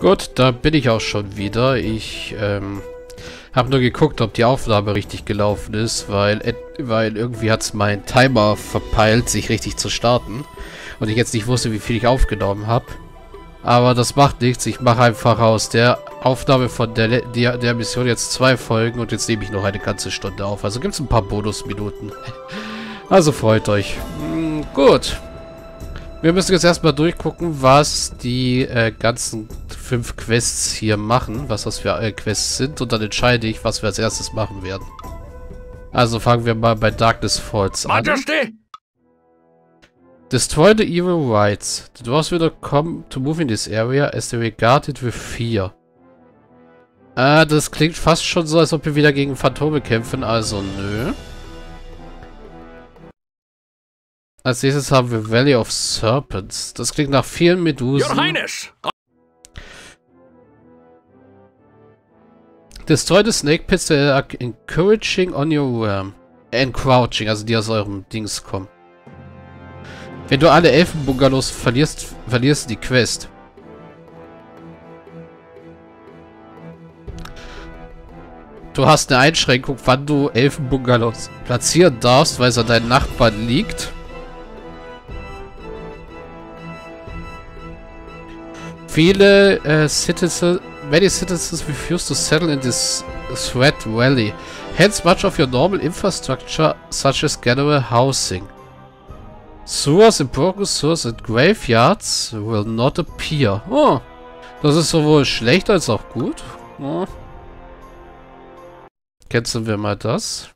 Gut, da bin ich auch schon wieder. Ich habe nur geguckt, ob die Aufnahme richtig gelaufen ist, weil irgendwie hat es mein Timer verpeilt, sich richtig zu starten. Und ich jetzt nicht wusste, wie viel ich aufgenommen habe. Aber das macht nichts. Ich mache einfach aus der Aufnahme von der Mission jetzt 2 Folgen und jetzt nehme ich noch eine ganze Stunde auf. Also gibt es ein paar Bonusminuten. Also freut euch. Gut. Wir müssen jetzt erstmal durchgucken, was die ganzen 5 Quests hier machen. Was das für Quests sind. Und dann entscheide ich, was wir als erstes machen werden. Also fangen wir mal bei Darkness Falls an. Majesty! Destroy the evil rites. The dwarves will not come to move in this area as they regard it with fear. Das klingt fast schon so, als ob wir wieder gegen Phantome kämpfen, also nö. Als nächstes haben wir Valley of Serpents. Das klingt nach vielen Medusen. Your Highness! Destroy the snake pits that are encouraging on your realm. Encroaching, also die aus eurem Dings kommen. Wenn du alle Elfenbungalows verlierst, verlierst du die Quest. Du hast eine Einschränkung, wann du Elfenbungalows platzieren darfst, weil es an deinen Nachbarn liegt. Viele many citizens refuse to settle in this threat valley. Hence much of your normal infrastructure, such as general housing. Sewers, broken sewers and graveyards will not appear. Oh, das ist sowohl schlecht als auch gut. Oh. Canceln wir mal das.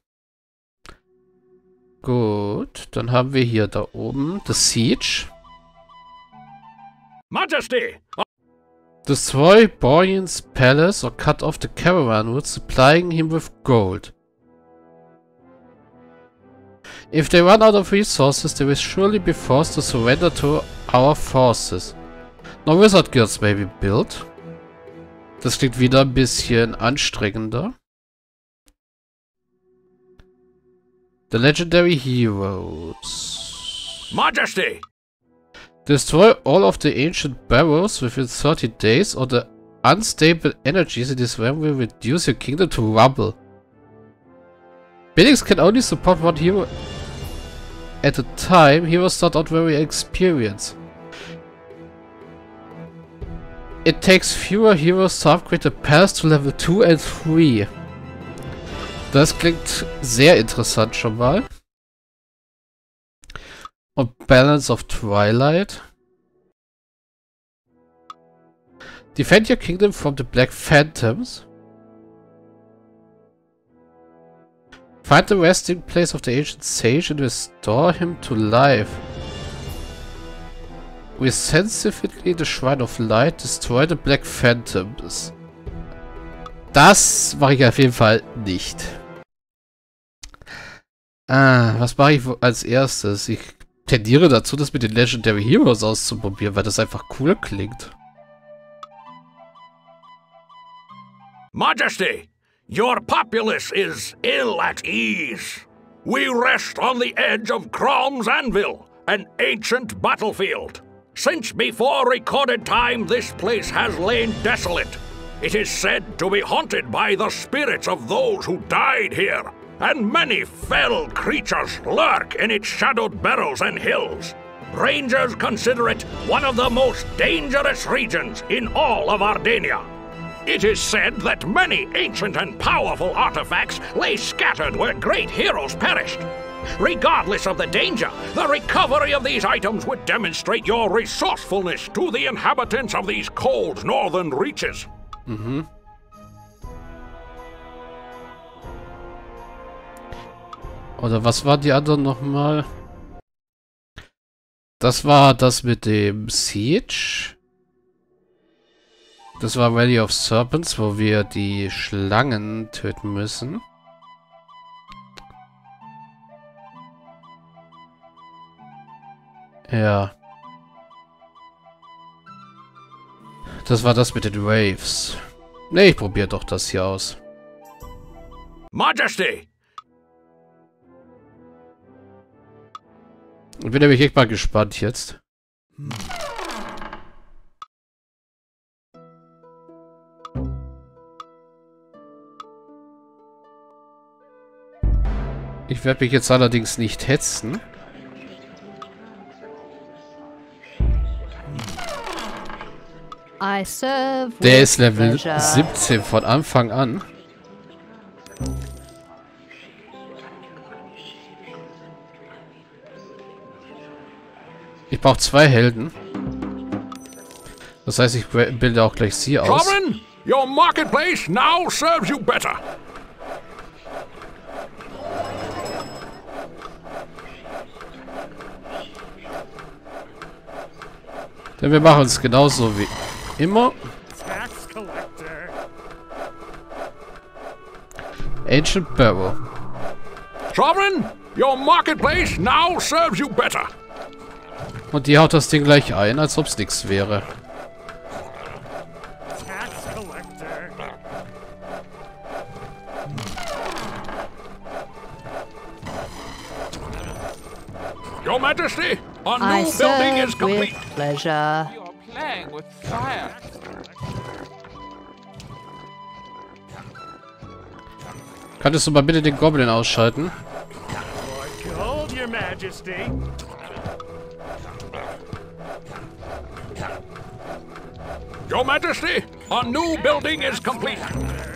Gut, dann haben wir hier da oben The Siege. Majesty! Destroy Borion's palace or cut off the caravan route, supplying him with gold. If they run out of resources, they will surely be forced to surrender to our forces. No wizard guilds may be built. Das klingt wieder ein bisschen anstrengender. The legendary heroes. Majesty! Destroy all of the ancient barrows within 30 days or the unstable energies in this realm will reduce your kingdom to rubble. Buildings can only support one hero at a time. Heroes start out very experienced. It takes fewer heroes to upgrade the palace to level 2 and 3. Das klingt sehr interessant schon mal. Und Balance of Twilight. Defend your kingdom from the Black Phantoms. Find the resting place of the ancient sage and restore him to life. Resensively the Shrine of Light, destroy the Black Phantoms. Das mache ich auf jeden Fall nicht. Was mache ich als erstes? Ich tendiere dazu, das mit den Legendary Heroes auszuprobieren, weil das einfach cool klingt. Majesty! Your populace is ill at ease. We rest on the edge of Krom's Anvil, an ancient battlefield. Since before recorded time, this place has lain desolate. It is said to be haunted by the spirits of those who died here, and many fell creatures lurk in its shadowed barrows and hills. Rangers consider it one of the most dangerous regions in all of Ardania. It is said that many ancient and powerful artifacts lay scattered where great heroes perished. Regardless of the danger, the recovery of these items would demonstrate your resourcefulness to the inhabitants of these cold northern reaches. Mhm. Oder was war die andere nochmal? Das war das mit dem Siege. Das war Valley of Serpents, wo wir die Schlangen töten müssen. Ja. Das war das mit den Waves. Ne, ich probiere doch das hier aus. Majesty! Ich bin nämlich echt mal gespannt jetzt. Ich werde mich jetzt allerdings nicht hetzen. Der ist Level 17 von Anfang an. Ich brauche 2 Helden. Das heißt, ich bilde auch gleich sie aus. Robin, your marketplace now serves you better. Denn wir machen es genauso wie immer. Ancient Barrow. Robin, your marketplace now serves you better. Und die haut das Ding gleich ein, als ob es nichts wäre. Your Majesty, our new building is complete. With pleasure. You are playing with fire. Könntest du mal bitte den Goblin ausschalten? Gold, Your Majesty. Your Majesty, our new building is complete.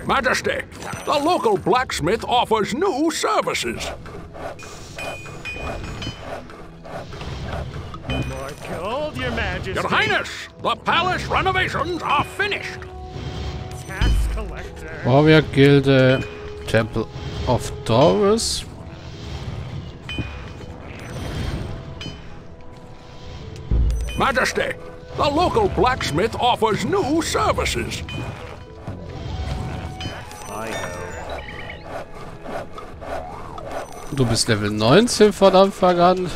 Majesty, the local blacksmith offers new services. More gold, Your Majesty. Your Highness, the palace renovations are finished. Tax collector. Warrior Gilde, Temple of Doris. Majesty, the local blacksmith offers new services. Du bist Level 19 von Anfang an.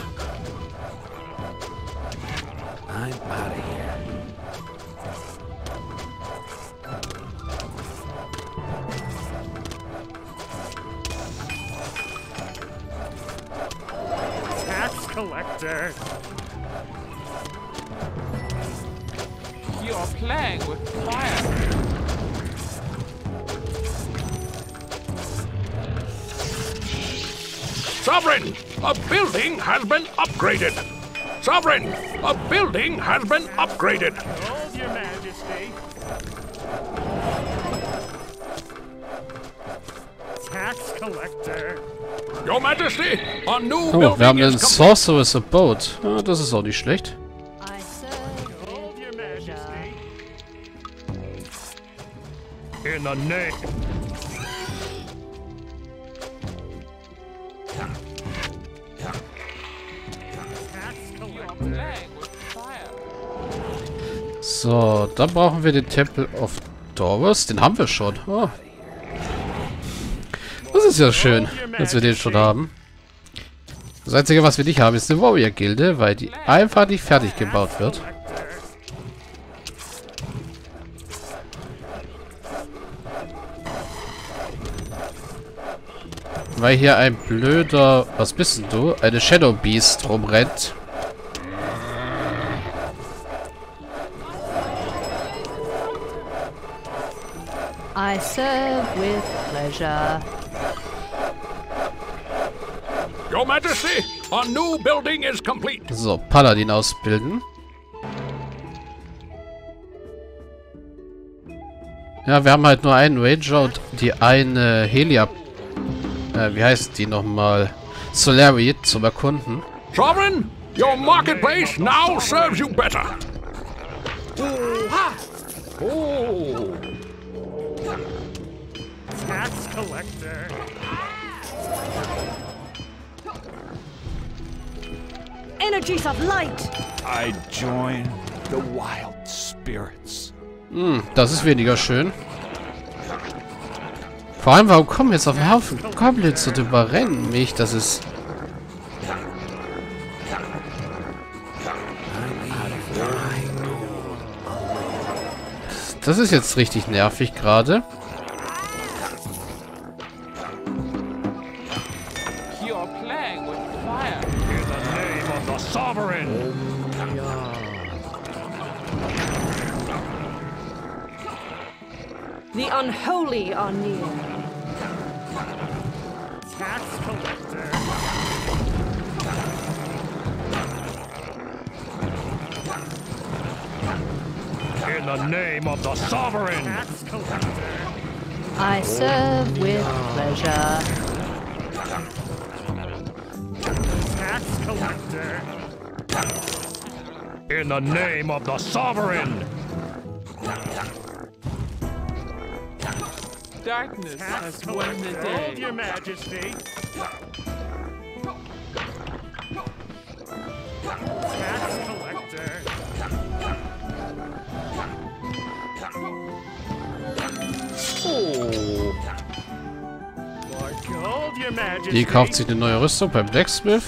Tax collector. You're playing with fire. Sovereign, a building has been upgraded. Sovereign, a building has been upgraded. Hold your majesty. Tax collector. Your majesty, a new building. Oh, wir haben den Sorcerer's Boat. Ja, das ist auch nicht schlecht. In the name. So, dann brauchen wir den Temple of Dauros. Den haben wir schon. Oh. Das ist ja schön, dass wir den schon haben. Das Einzige, was wir nicht haben, ist eine Warrior-Gilde, weil die einfach nicht fertig gebaut wird. Weil hier ein blöder... Was bist denn du? Eine Shadow Beast rumrennt. I serve with pleasure. Your Majesty, our new building is complete. So, Paladin ausbilden. Ja, wir haben halt nur einen Ranger und die eine Helia... wie heißt die nochmal? Solari zum Erkunden. Sovereign, your marketplace now serves you better. Oh. Tax collector. Energies of light. I join the wild spirits. Hm, das ist weniger schön. Vor allem, warum kommen jetzt auf den Haufen Goblins und überrennen mich? Das ist... Das ist jetzt richtig nervig gerade. The unholy are near. Tax collector. In the name of the sovereign. I serve with pleasure. Tax collector. In the name of the sovereign. Darkness has won the day. Hold your majesty. Tax collector. Oh. Die kauft sich eine neue Rüstung beim Blacksmith.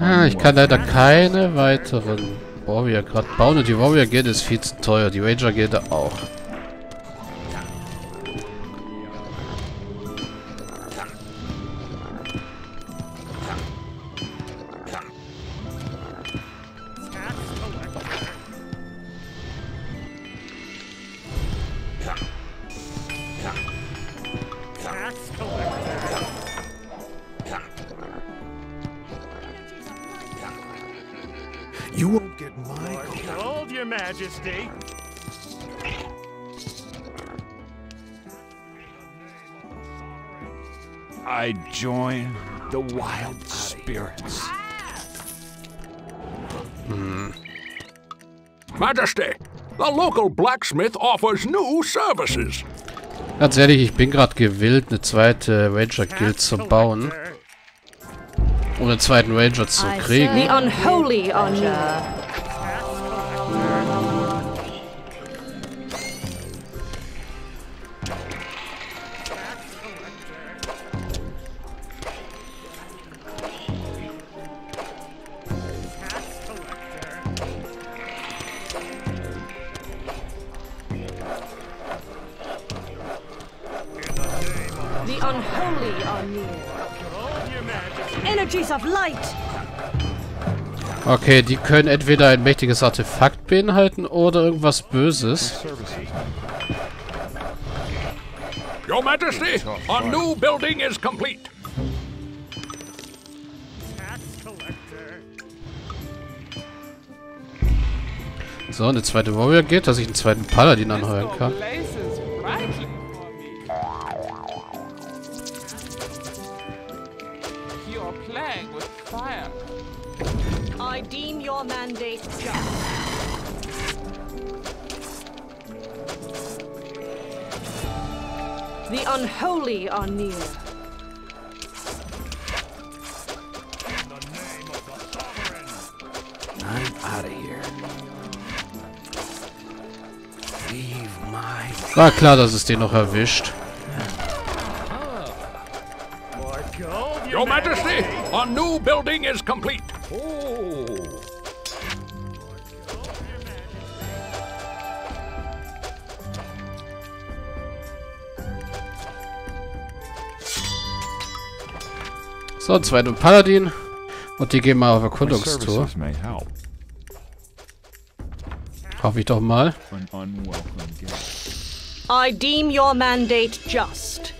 Ah, ich kann leider keine weiteren Warrior gerade bauen und die Warrior-Gilde ist viel zu teuer, die Ranger-Gilde auch. I join the wild spirits. Majesty, the local blacksmith offers new services. Ganz ehrlich, ich bin gerade gewillt, eine zweite Ranger Guild zu bauen. Um einen zweiten Ranger zu kriegen. The unholy on you. Okay, die können entweder ein mächtiges Artefakt beinhalten oder irgendwas Böses. Your Majesty, our new building is complete. So, eine zweite Warrior geht, dass ich einen zweiten Paladin anheuern kann. I deem your mandate just. The unholy are near. In the name of the sovereign. I'm out of here. Leave my. War klar, dass es den noch erwischt. Your Majesty, our new building is complete. Oh. So, zweiter Paladin. Und die gehen mal auf Erkundungstour. Hoffe ich doch mal. I deem your mandate just.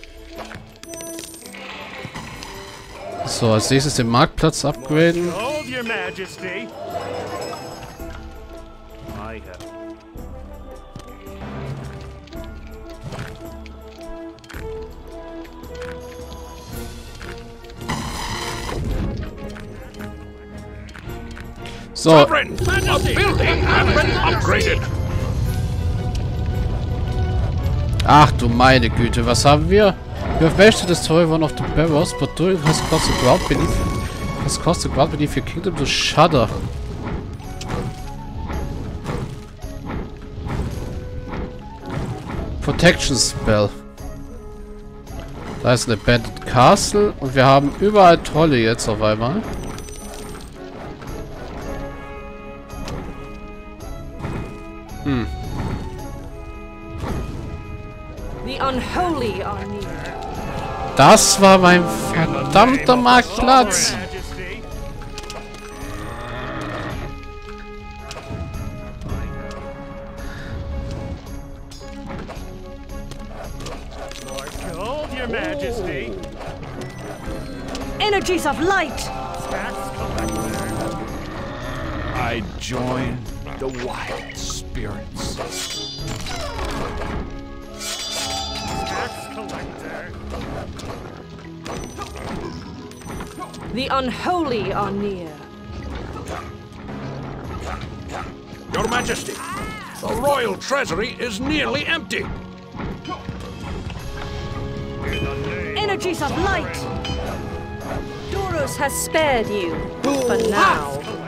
So, als nächstes den Marktplatz upgraden. So. Ach du meine Güte, was haben wir? You have measured the story one of the barrows, but Doris has caused the ground beneath your kingdom to shudder. Protection Spell. Da ist ein Abandoned Castle und wir haben überall Trolle jetzt auf einmal. The unholy are near. Das war mein verdammter Marktplatz. Energies of light. I join the wild spirits. Tax collector. The unholy are near. Your Majesty, the royal treasury is nearly empty. Energies of light. Dauros has spared you for now.